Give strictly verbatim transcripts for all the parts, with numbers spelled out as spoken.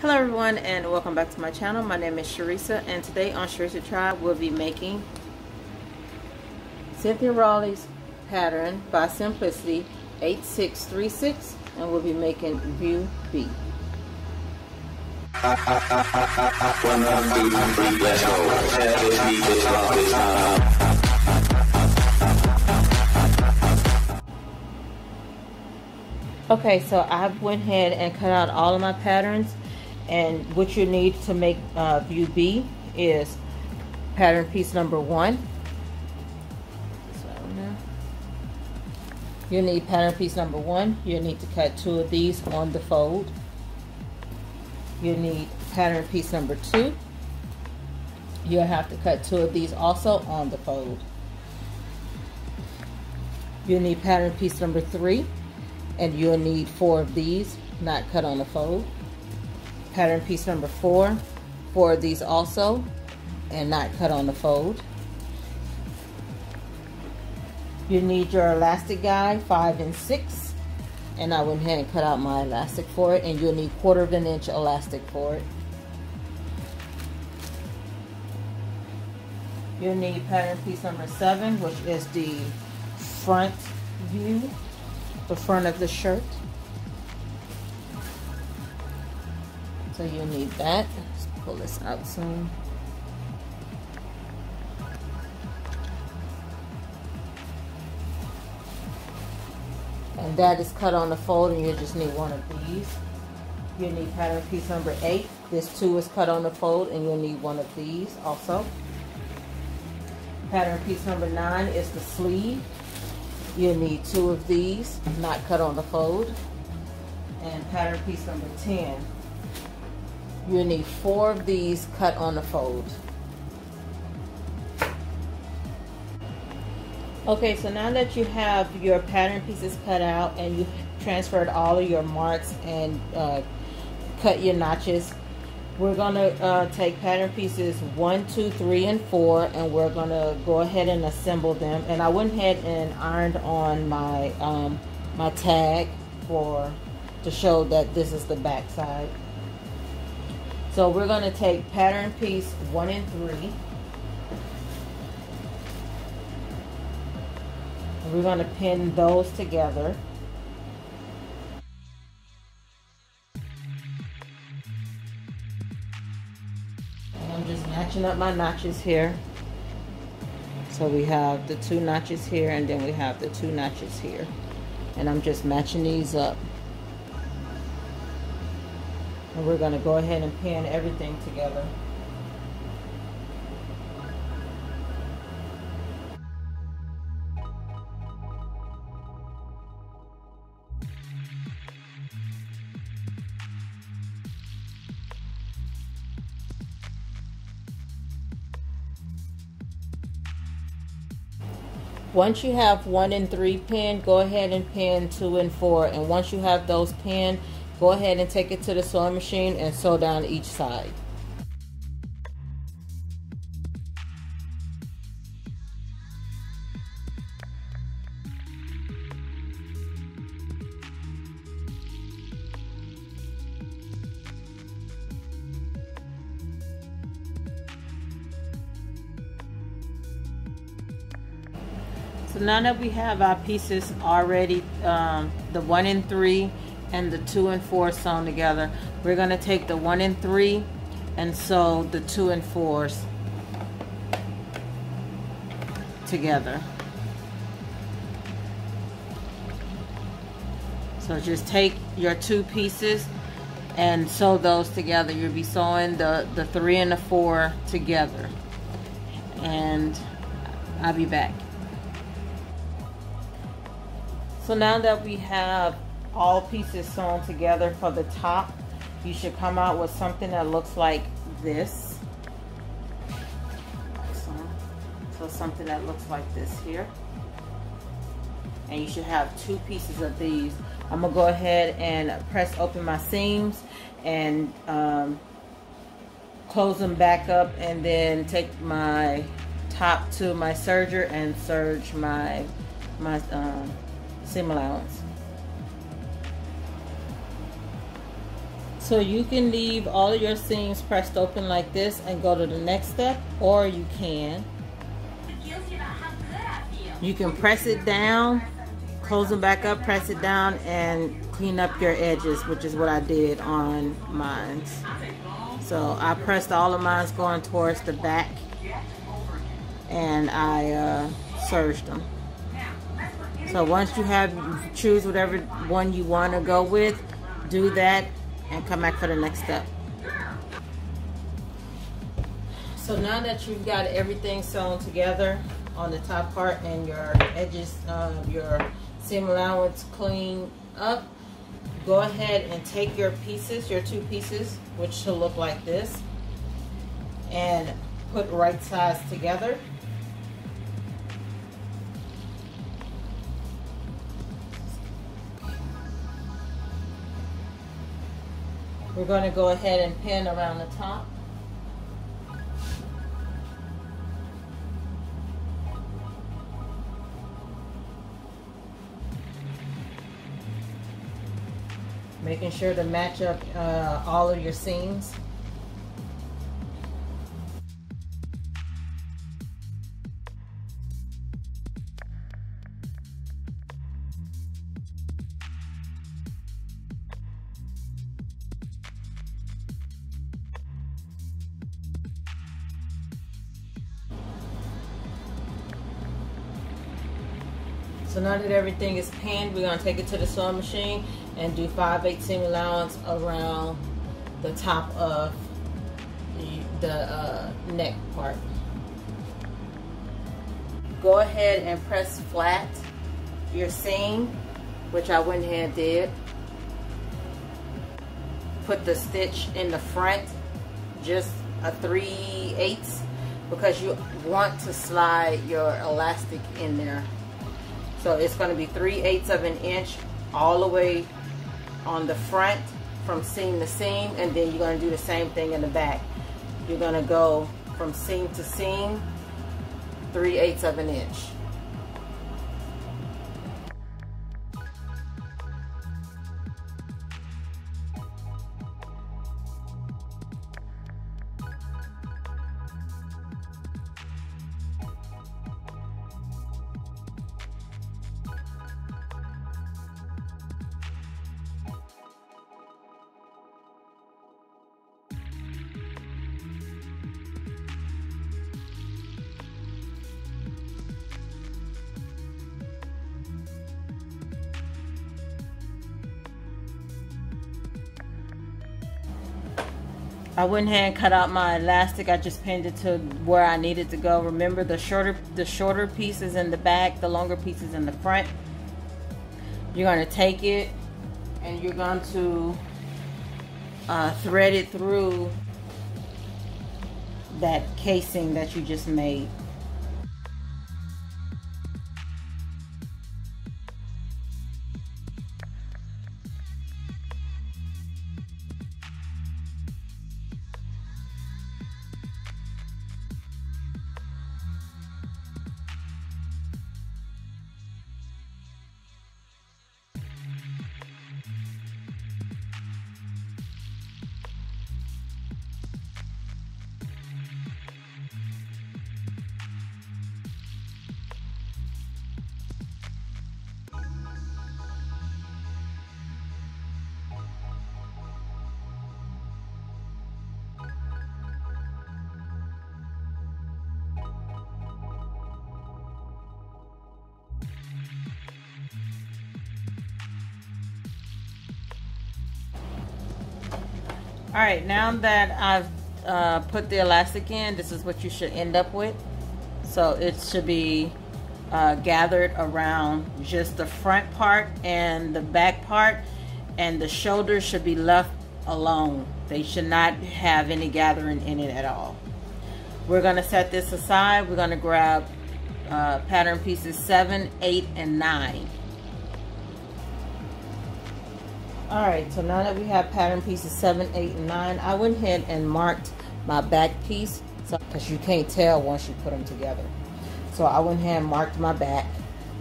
Hello everyone and welcome back to my channel. My name is Sharissa and today on Sharissa Tribe we'll be making Cynthia Rawley's pattern by Simplicity eight six three six and we'll be making View B. Okay, so I went ahead and cut out all of my patterns. And what you need to make uh, View B is pattern piece number one. You need pattern piece number one. You need to cut two of these on the fold. You need pattern piece number two. You'll have to cut two of these also on the fold. You need pattern piece number three, and you'll need four of these, not cut on the fold. Pattern piece number four, four of these also, and not cut on the fold. You need your elastic guide, five and six, and I went ahead and cut out my elastic for it, and you'll need quarter of an inch elastic for it. You'll need pattern piece number seven, which is the front view, the front of the shirt. So you'll need that. Let's pull this out soon. And that is cut on the fold and you'll just need one of these. You'll need pattern piece number eight. This two is cut on the fold and you'll need one of these also. Pattern piece number nine is the sleeve. You'll need two of these, not cut on the fold. And pattern piece number ten. You'll need four of these cut on the fold. Okay, so now that you have your pattern pieces cut out and you transferred all of your marks and uh, cut your notches, we're gonna uh, take pattern pieces one, two, three, and four, and we're gonna go ahead and assemble them. And I went ahead and ironed on my um, my tag for to show that this is the back side. So we're going to take pattern piece one and three. We're going to pin those together. And I'm just matching up my notches here. So we have the two notches here and then we have the two notches here. And I'm just matching these up. And we're going to go ahead and pin everything together. Once you have one and three pinned, go ahead and pin two and four. And once you have those pinned, go ahead and take it to the sewing machine and sew down each side. So now that we have our pieces already, um, the one and three, and the two and four sewn together, we're going to take the one and three and sew the two and fours together. So just take your two pieces and sew those together. You'll be sewing the, the three and the four together. And I'll be back. So now that we have all pieces sewn together for the top, you should come out with something that looks like this. So something that looks like this here, and you should have two pieces of these. I'm gonna go ahead and press open my seams and um, close them back up, and then take my top to my serger and serge my my um, seam allowance. So you can leave all of your seams pressed open like this and go to the next step, or you can you can press it down, close them back up, press it down, and clean up your edges, which is what I did on mine. So I pressed all of mine going towards the back, and I uh, serged them. So once you have, choose whatever one you want to go with, do that, and come back for the next step. So now that you've got everything sewn together on the top part and your edges, uh, your seam allowance clean up, go ahead and take your pieces, your two pieces, which should look like this, and put right sides together. We're going to go ahead and pin around the top. Making sure to match up uh, all of your seams. So now that everything is pinned, we're going to take it to the sewing machine and do five eighths seam allowance around the top of the, the uh, neck part. Go ahead and press flat your seam, which I went ahead and did. Put the stitch in the front, just a three eighths, because you want to slide your elastic in there. So it's going to be three eighths of an inch all the way on the front from seam to seam, and then you're going to do the same thing in the back. You're going to go from seam to seam, three eighths of an inch. I went ahead and cut out my elastic. I just pinned it to where I needed to go. Remember, the shorter the shorter piece is in the back, the longer piece is in the front. You're going to take it and you're going to uh, thread it through that casing that you just made. All right, now that I've uh, put the elastic in, this is what you should end up with. So it should be uh, gathered around just the front part and the back part, and the shoulders should be left alone. They should not have any gathering in it at all. We're gonna set this aside. We're gonna grab uh, pattern pieces seven, eight, and nine. All right, so now that we have pattern pieces seven, eight, and nine, I went ahead and marked my back piece, because so, you can't tell once you put them together. So I went ahead and marked my back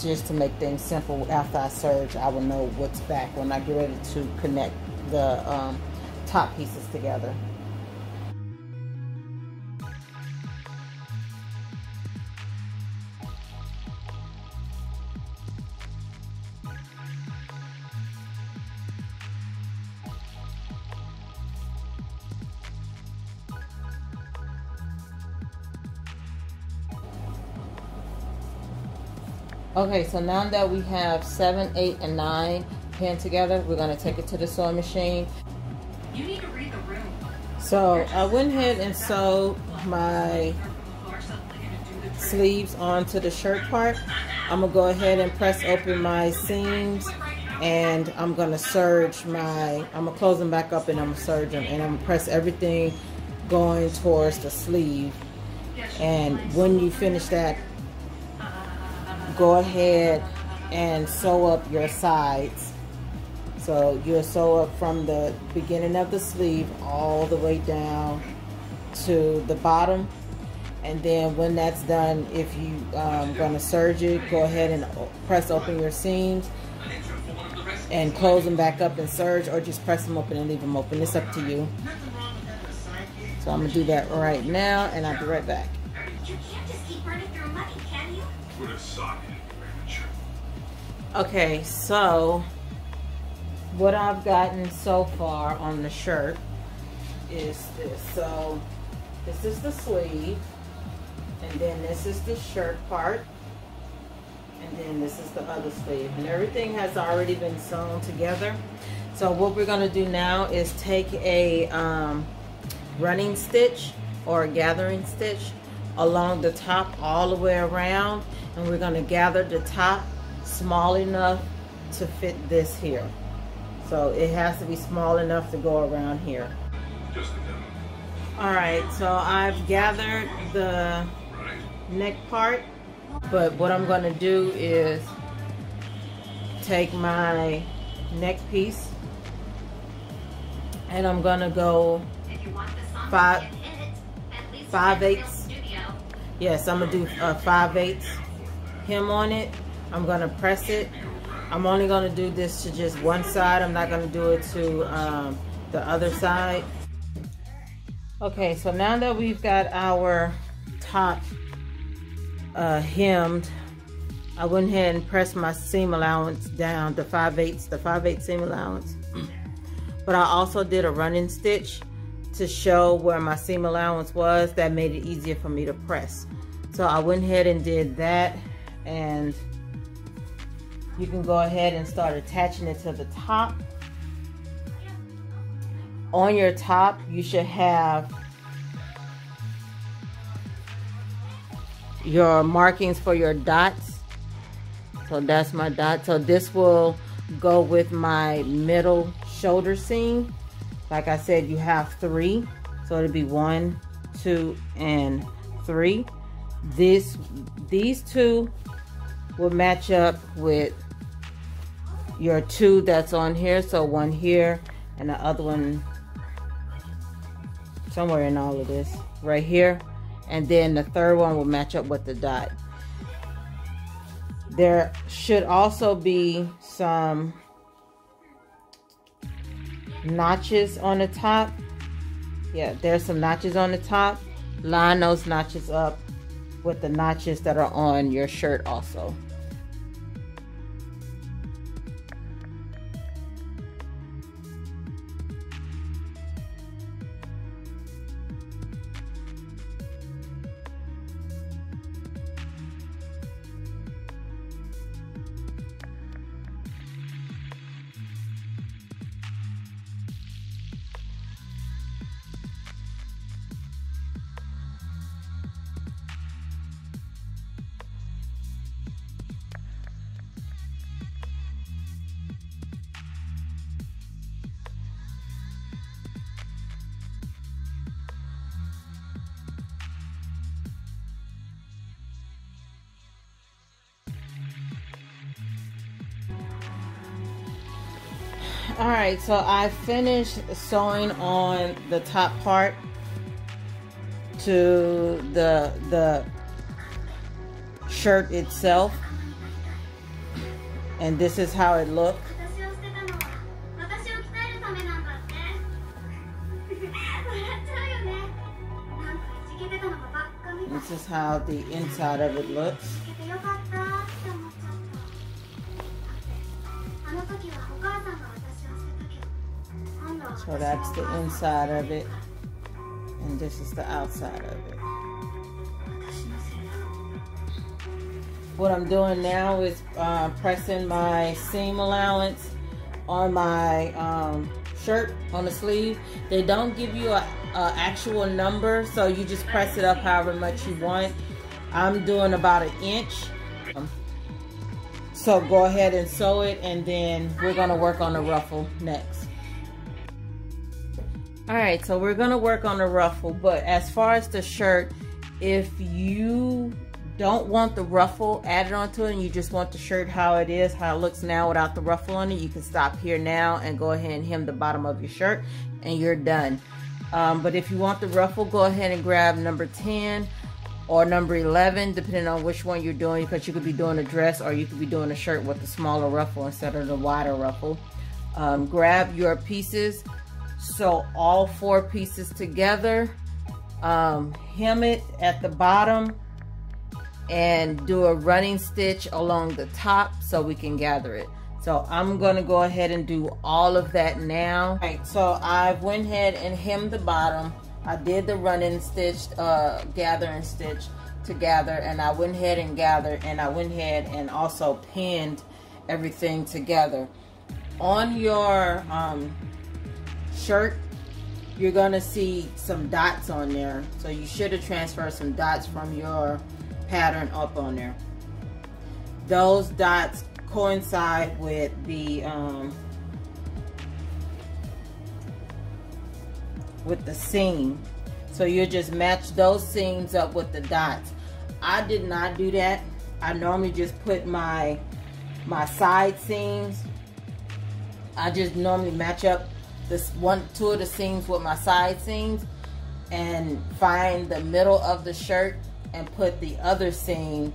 just to make things simple. After I serge, I will know what's back when I get ready to connect the um, top pieces together. Okay, so now that we have seven, eight, and nine pinned together, we're going to take it to the sewing machine. You need to read the room. So I went ahead and sewed my sleeves onto the shirt part. I'm going to go ahead and press open my seams, and I'm going to serge my, I'm going to close them back up and I'm going to serge them, and I'm going to press everything going towards the sleeve. And when you finish that, go ahead and sew up your sides. So you'll sew up from the beginning of the sleeve all the way down to the bottom, and then when that's done, if you um, gonna serge it, go ahead and press open your seams and close them back up and serge, or just press them open and leave them open. It's up to you. So I'm gonna do that right now, and I'll be right back. You can't just keep running through money, can you? Okay, so what I've gotten so far on the shirt is this. So this is the sleeve, and then this is the shirt part, and then this is the other sleeve, and everything has already been sewn together. So what we're going to do now is take a um, running stitch or a gathering stitch along the top all the way around, and we're going to gather the top small enough to fit this here. So it has to be small enough to go around here. Alright, so I've gathered the neck part, but what I'm going to do is take my neck piece, and I'm going to go five five eighths. Yes, I'm going to do uh, five eighths hem on it. I'm going to press it. I'm only going to do this to just one side. I'm not going to do it to um, the other side. Okay, so now that we've got our top uh, hemmed, I went ahead and pressed my seam allowance down to five eighths, the five eighths seam allowance. But I also did a running stitch to show where my seam allowance was. That made it easier for me to press. So I went ahead and did that, and you can go ahead and start attaching it to the top. On your top, you should have your markings for your dots. So that's my dot. So this will go with my middle shoulder seam. Like I said, you have three, so it'll be one, two, and three. This, these two will match up with your two that's on here. So one here and the other one somewhere in all of this right here. And then the third one will match up with the dot. There should also be some notches on the top. Yeah, there's some notches on the top. Line those notches up with the notches that are on your shirt also. Alright, so I finished sewing on the top part to the, the shirt itself, and this is how it looked. This is how the inside of it looks. So that's the inside of it, and this is the outside of it. What I'm doing now is uh, pressing my seam allowance on my um, shirt, on the sleeve. They don't give you a, a actual number, so you just press it up however much you want. I'm doing about an inch. So go ahead and sew it, and then we're gonna work on the ruffle next. All right, so we're gonna work on the ruffle, but as far as the shirt, if you don't want the ruffle added onto it and you just want the shirt how it is, how it looks now without the ruffle on it, you can stop here now and go ahead and hem the bottom of your shirt and you're done. Um, but if you want the ruffle, go ahead and grab number ten or number eleven, depending on which one you're doing, because you could be doing a dress or you could be doing a shirt with the smaller ruffle instead of the wider ruffle. Um, grab your pieces, sew all four pieces together, um, hem it at the bottom, and do a running stitch along the top so we can gather it. So I'm gonna go ahead and do all of that now. All right, so I went ahead and hemmed the bottom. I did the running stitch, uh, gathering stitch to gather, and I went ahead and gathered, and I went ahead and also pinned everything together. On your um, shirt, you're gonna see some dots on there. So you should have transferred some dots from your pattern up on there. Those dots coincide with the um, with the seam, so you just match those seams up with the dots. I did not do that. I normally just put my my side seams. I just normally match up this one two of the seams with my side seams and find the middle of the shirt and put the other seam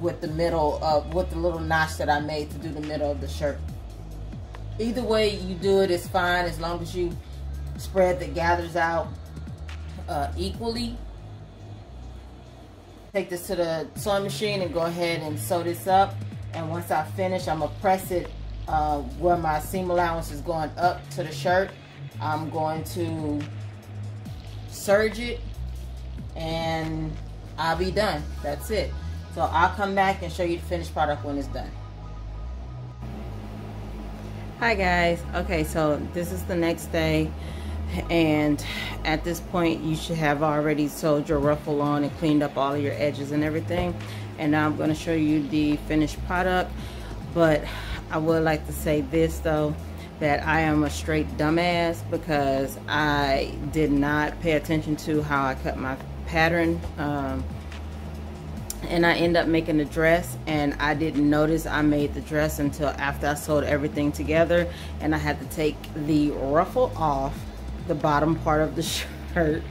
with the middle of, with the little notch that I made to do the middle of the shirt. Either way you do it is fine, as long as you spread the gathers out uh, equally. Take this to the sewing machine and go ahead and sew this up. And once I finish, I'm gonna press it uh, where my seam allowance is going up to the shirt. I'm going to serge it and I'll be done. That's it. So I'll come back and show you the finished product when it's done. Hi guys. Okay, so this is the next day, and at this point you should have already sewed your ruffle on and cleaned up all of your edges and everything. And now I'm going to show you the finished product, but I would like to say this though, that I am a straight dumbass because I did not pay attention to how I cut my pattern, um, and I end up making a dress, and I didn't notice I made the dress until after I sewed everything together, and I had to take the ruffle off the bottom part of the shirt,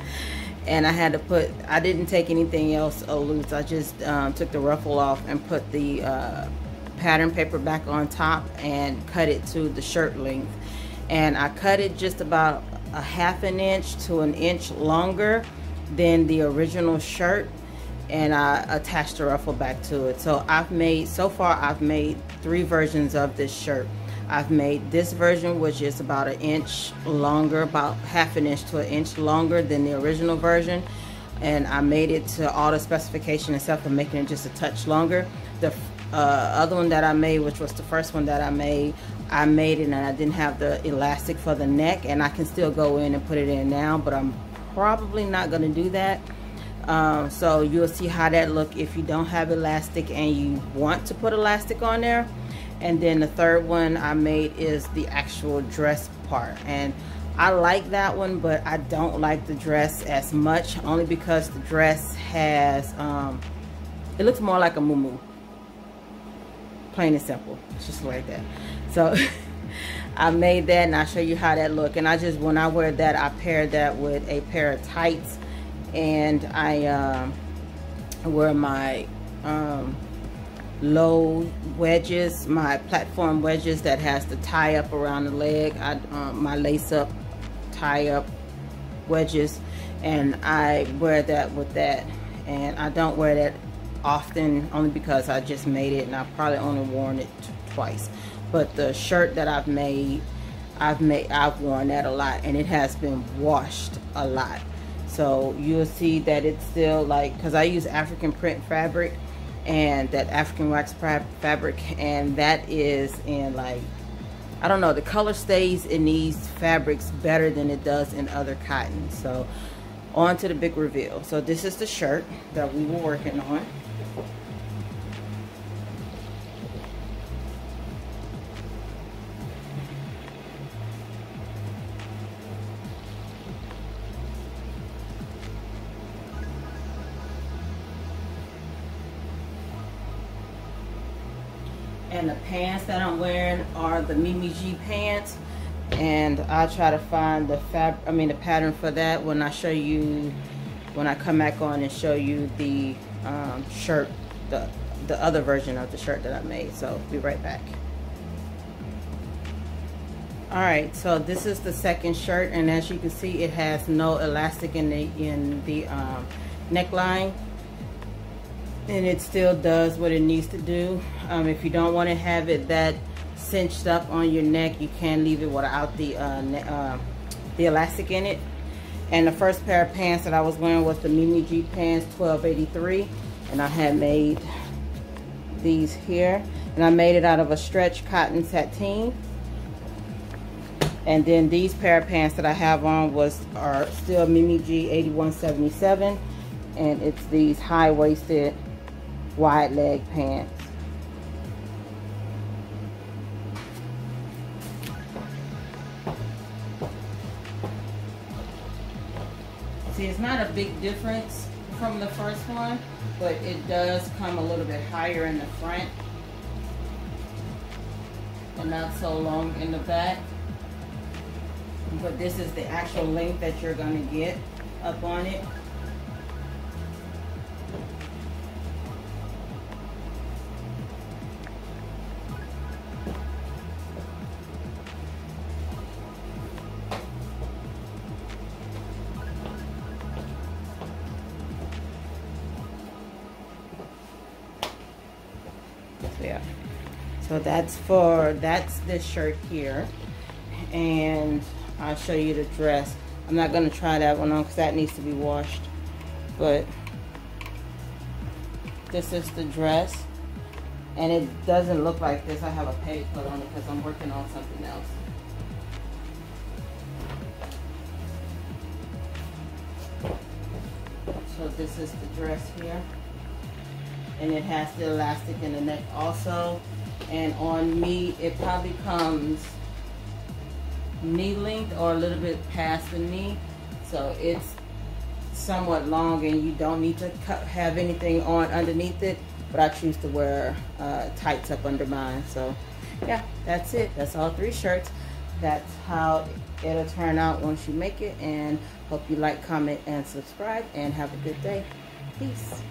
and I had to put, I didn't take anything else loose, I just um, took the ruffle off and put the uh, pattern paper back on top and cut it to the shirt length. And I cut it just about a half an inch to an inch longer than the original shirt, and I attached the ruffle back to it. So I've made, so far I've made three versions of this shirt. I've made this version, which is about an inch longer, about half an inch to an inch longer than the original version, and I made it to all the specification except for making it just a touch longer. The uh, other one that I made, which was the first one that I made, I made it and I didn't have the elastic for the neck, and I can still go in and put it in now, but I'm probably not going to do that. Um, so you'll see how that look if you don't have elastic and you want to put elastic on there. And then the third one I made is the actual dress part, and I like that one, but I don't like the dress as much, only because the dress has um, it looks more like a muumuu, plain and simple. It's just like that. So I made that, and I'll show you how that look. And I just, when I wear that, I pair that with a pair of tights, and I um, wear my um, low wedges, my platform wedges that has the tie up around the leg. I, um, my lace up, tie up wedges, and I wear that with that. and I don't wear that often only because I just made it and I probably only worn it twice. But the shirt that I've made, I've made, I've worn that a lot, and it has been washed a lot. So you'll see that it's still like, because I use African print fabric and that African wax fabric, and that is in like, I don't know, the color stays in these fabrics better than it does in other cottons. So on to the big reveal. So this is the shirt that we were working on. And the pants that I'm wearing are the Mimi G pants, and I'll try to find the fab I mean the pattern for that when I show you, when I come back on and show you the um, shirt, the the other version of the shirt that I made. So be right back. All right, so this is the second shirt, and as you can see, it has no elastic in the in the um, neckline. And it still does what it needs to do. Um, if you don't want to have it that cinched up on your neck, you can leave it without the uh, uh, the elastic in it. And the first pair of pants that I was wearing was the Mimi G pants twelve eighty-three, and I had made these here, and I made it out of a stretch cotton sateen. And then these pair of pants that I have on was are still Mimi G eighty-one seventy-seven, and it's these high-waisted wide leg pants. See, it's not a big difference from the first one, but it does come a little bit higher in the front and not so long in the back. But this is the actual length that you're gonna get up on it. Yeah, so that's for that's this shirt here, and I'll show you the dress. I'm not going to try that one on because that needs to be washed, but this is the dress, and it doesn't look like this. I have a petticoat on it because I'm working on something else. So this is the dress here, and it has the elastic in the neck also. And on me, it probably comes knee length or a little bit past the knee, so it's somewhat long, and you don't need to have anything on underneath it, but I choose to wear uh, tights up under mine. So yeah, that's it. That's all three shirts. That's how it'll turn out once you make it. And hope you like, comment, and subscribe, and have a good day. Peace.